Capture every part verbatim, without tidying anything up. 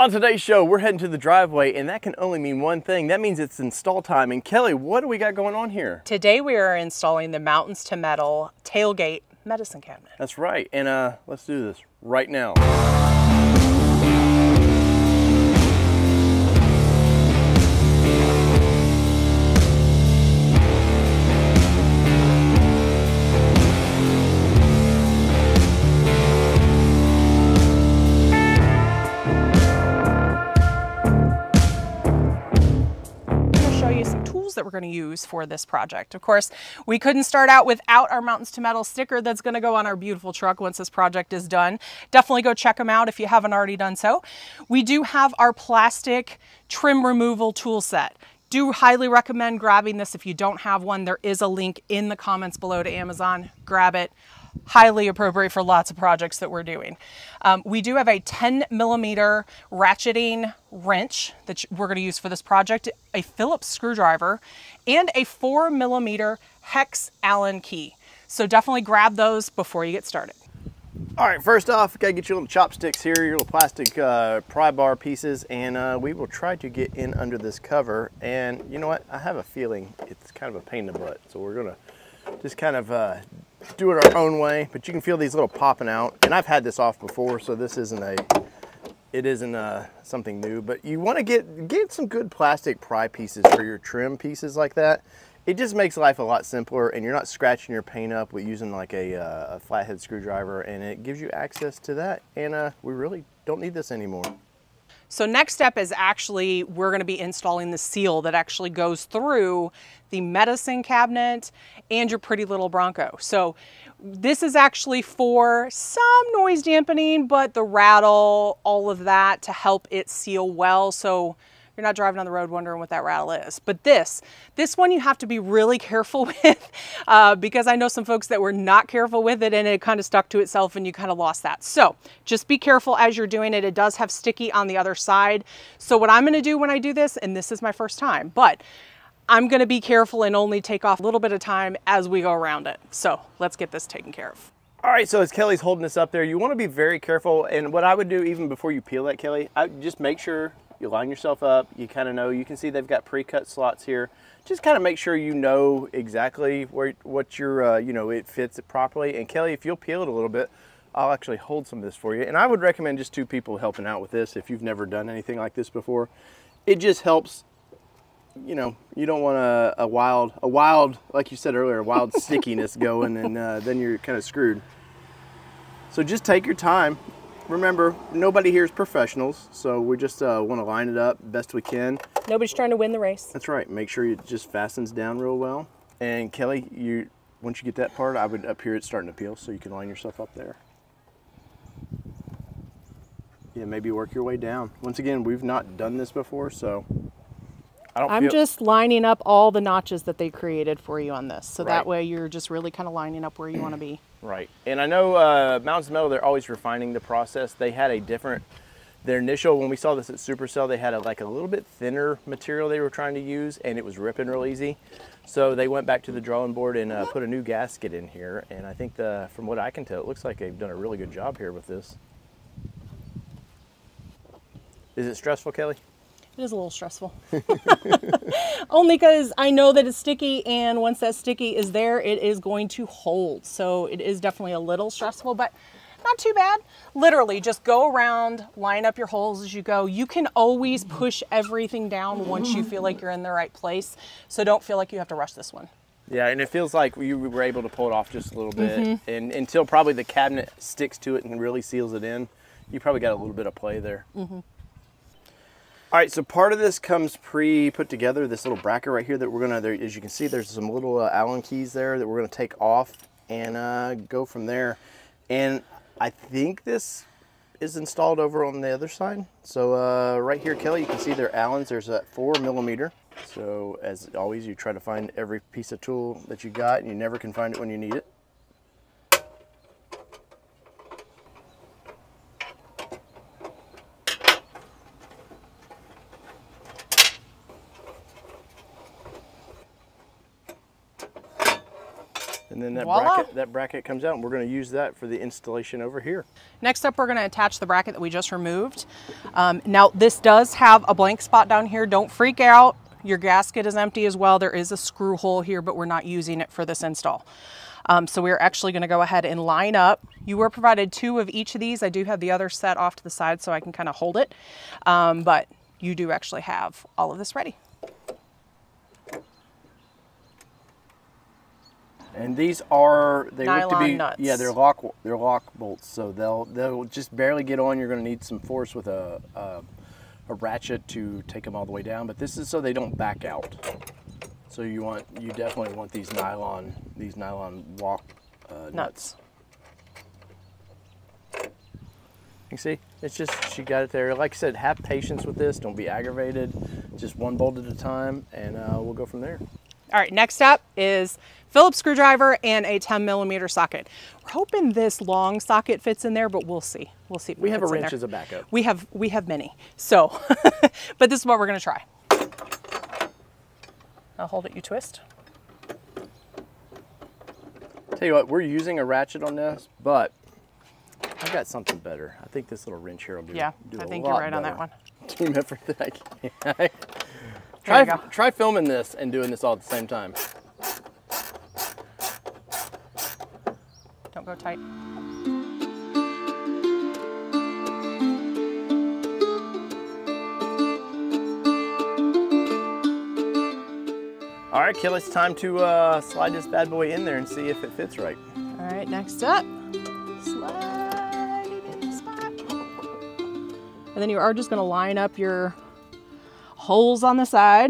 On today's show, we're heading to the driveway, and that can only mean one thing. That means it's install time. And Kelly, what do we got going on here? Today we are installing the Mountains to Metal tailgate medicine cabinet. That's right, and uh, let's do this right now. That we're going to use for this project. Of course, we couldn't start out without our Mountains to Metal sticker that's going to go on our beautiful truck once this project is done. Definitely go check them out if you haven't already done so. We do have our plastic trim removal tool set. Do highly recommend grabbing this if you don't have one. There is a link in the comments below to Amazon. Grab it. Highly appropriate for lots of projects that we're doing. Um, we do have a ten millimeter ratcheting wrench that we're going to use for this project, a Phillips screwdriver, and a four millimeter hex Allen key. So definitely grab those before you get started. All right, first off, gotta get your little chopsticks here, your little plastic uh, pry bar pieces, and uh, we will try to get in under this cover. And you know what? I have a feeling it's kind of a pain in the butt, so we're gonna just kind of uh, do it our own way, but you can feel these little popping out, and I've had this off before, so this isn't a it isn't a something new. But you want to get get some good plastic pry pieces for your trim pieces like that. It just makes life a lot simpler, and you're not scratching your paint up with using like a, uh, a flathead screwdriver, and it gives you access to that. And uh, we really don't need this anymore. So next step is actually, we're gonna be installing the seal that actually goes through the medicine cabinet and your pretty little Bronco. So this is actually for some noise dampening, but the rattle, all of that, to help it seal well. So you're not driving on the road wondering what that rattle is. But this, this one you have to be really careful with uh, because I know some folks that were not careful with it and it kind of stuck to itself and you kind of lost that. So just be careful as you're doing it. It does have sticky on the other side. So what I'm gonna do when I do this, and this is my first time, but I'm gonna be careful and only take off a little bit of time as we go around it. So let's get this taken care of. All right, so as Kelly's holding this up there, you wanna be very careful. And what I would do even before you peel that, Kelly, I just make sure you line yourself up, you kind of know, you can see they've got pre-cut slots here. Just kind of make sure you know exactly where what your, uh, you know, it fits it properly. And Kelly, if you'll peel it a little bit, I'll actually hold some of this for you. And I would recommend just two people helping out with this if you've never done anything like this before. It just helps, you know, you don't want a, a wild, a wild, like you said earlier, a wild stickiness going, and uh, then you're kind of screwed. So just take your time. Remember, nobody here is professionals, so we just uh, want to line it up best we can. Nobody's trying to win the race. That's right. Make sure it just fastens down real well. And Kelly, you once you get that part, I would up here it's starting to peel, so you can line yourself up there. Yeah, maybe work your way down. Once again, we've not done this before, so I don't I'm feel... just lining up all the notches that they created for you on this, so right. That way you're just really kind of lining up where you want to be. Right, and I know uh, Mountains to Metal, they're always refining the process. They had a different, their initial, when we saw this at Supercell, they had a, like a little bit thinner material they were trying to use, and it was ripping real easy. So they went back to the drawing board and uh, put a new gasket in here, and I think the, from what I can tell, it looks like they've done a really good job here with this. Is it stressful, Kelly? It is a little stressful. Only because I know that it's sticky, and once that sticky is there, it is going to hold. So it is definitely a little stressful, but not too bad. Literally, just go around, line up your holes as you go. You can always push everything down once you feel like you're in the right place. So don't feel like you have to rush this one. Yeah, and it feels like you were able to pull it off just a little bit. Mm-hmm. And until probably the cabinet sticks to it and really seals it in, you probably got a little bit of play there. Mm-hmm. All right, so part of this comes pre-put together, this little bracket right here that we're gonna, there, as you can see, there's some little uh, Allen keys there that we're gonna take off and uh, go from there. And I think this is installed over on the other side. So uh, right here, Kelly, you can see their Allens, there's that four millimeter. So as always, you try to find every piece of tool that you got, and you never can find it when you need it. and then that Voila. bracket that bracket comes out, and we're going to use that for the installation over here. Next up, we're going to attach the bracket that we just removed. Um, now this does have a blank spot down here. Don't freak out. Your gasket is empty as well. There is a screw hole here, but we're not using it for this install. Um, so we're actually going to go ahead and line up. You were provided two of each of these. I do have the other set off to the side so I can kind of hold it. Um, but you do actually have all of this ready. And these are, they Nylon look to be, nuts. yeah, they're lock, they're lock bolts. So they'll, they'll just barely get on. You're going to need some force with a, a, a ratchet to take them all the way down. But this is so they don't back out. So you want, you definitely want these nylon, these nylon lock uh, nuts. nuts. You see, it's just, she got it there. Like I said, have patience with this. Don't be aggravated. Just one bolt at a time, and uh, we'll go from there. All right, next up is Phillips screwdriver and a ten millimeter socket. We're hoping this long socket fits in there, but we'll see. We'll see. If we have a wrench as a backup. We have, we have many. So, but this is what we're going to try. I'll hold it, you twist. Tell you what, we're using a ratchet on this, but I've got something better. I think this little wrench here will do, yeah, do a lot better. Yeah, I think you're right better. on that one. Team effort that I can. Try, try filming this and doing this all at the same time. Don't go tight. All right, Kelly, it's time to uh, slide this bad boy in there and see if it fits right. All right, next up, slide it in the spot. And then you are just gonna line up your holes on the side.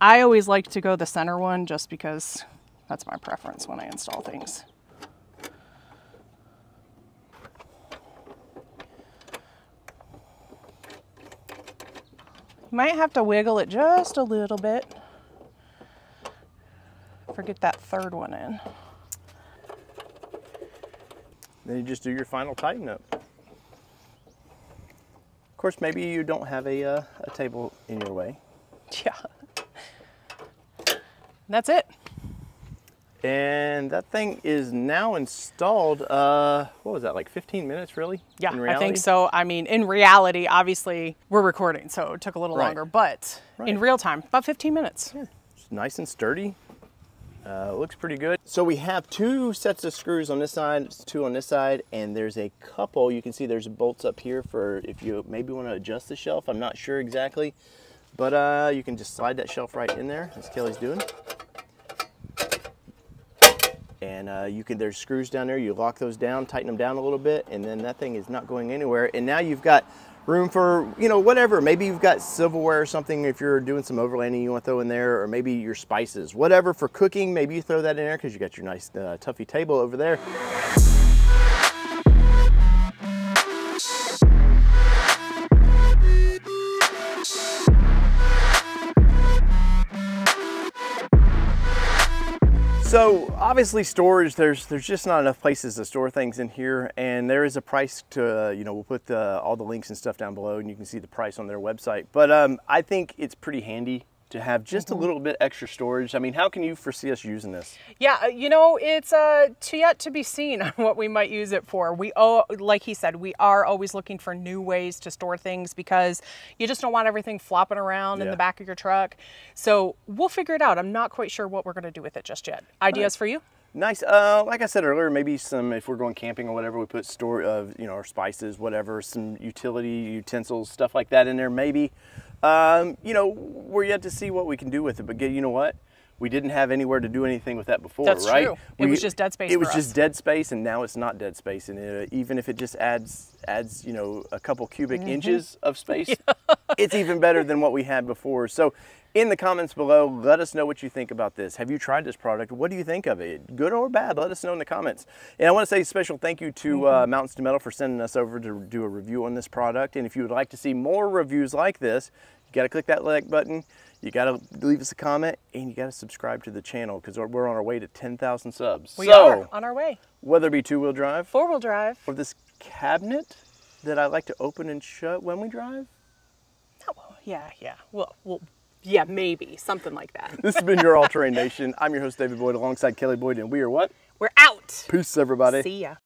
I always like to go the center one just because that's my preference when I install things. You might have to wiggle it just a little bit. Get that third one in. Then you just do your final tighten up. Of course, maybe you don't have a, uh, a table in your way. Yeah. That's it. And that thing is now installed. Uh, what was that, like fifteen minutes really? Yeah, I think so. I mean, in reality, obviously we're recording, so it took a little right. longer, but right. in real time, about fifteen minutes. Yeah. It's nice and sturdy. Uh, looks pretty good. So we have two sets of screws on this side, two on this side, and there's a couple. You can see there's bolts up here for if you maybe want to adjust the shelf. I'm not sure exactly, but uh, you can just slide that shelf right in there, as Kelly's doing. And uh, you can, there's screws down there. You lock those down, tighten them down a little bit, and then that thing is not going anywhere. And now you've got room for, you know, whatever. Maybe you've got silverware or something. If you're doing some overlanding, you want to throw in there, or maybe your spices, whatever for cooking. Maybe you throw that in there because you got your nice uh, Tuffy table over there. So obviously storage, there's there's just not enough places to store things in here, and there is a price to, uh, you know, we'll put the, all the links and stuff down below, and you can see the price on their website. But um, I think it's pretty handy to have just a little bit extra storage. I mean, how can you foresee us using this? Yeah, you know, it's uh, to yet to be seen what we might use it for. We, oh, like he said, we are always looking for new ways to store things because you just don't want everything flopping around yeah. in the back of your truck. So we'll figure it out. I'm not quite sure what we're gonna do with it just yet. Ideas right. for you? Nice. Uh, like I said earlier, maybe some, if we're going camping or whatever, we put store of, uh, you know, our spices, whatever, some utility utensils, stuff like that in there maybe. Um, you know, we're yet to see what we can do with it, but you know what? We didn't have anywhere to do anything with that before, That's right? True. We, it was just dead space. It was us. just dead space, and now it's not dead space. And it, even if it just adds, adds you know, a couple cubic mm-hmm. inches of space, yeah. it's even better than what we had before. So in the comments below, let us know what you think about this. Have you tried this product? What do you think of it? Good or bad? Let us know in the comments. And I want to say a special thank you to uh, Mountains to Metal for sending us over to do a review on this product. And if you would like to see more reviews like this, you got to click that like button. You got to leave us a comment, and you got to subscribe to the channel because we're on our way to ten thousand subs. We so, are on our way. Whether it be two-wheel drive, four-wheel drive, or this cabinet that I like to open and shut when we drive. Oh, yeah, yeah. Well, we'll Yeah, maybe. Something like that. This has been your All Terrain Nation. I'm your host, David Boyd, alongside Kelly Boyd, and we are what? We're out. Peace, everybody. See ya.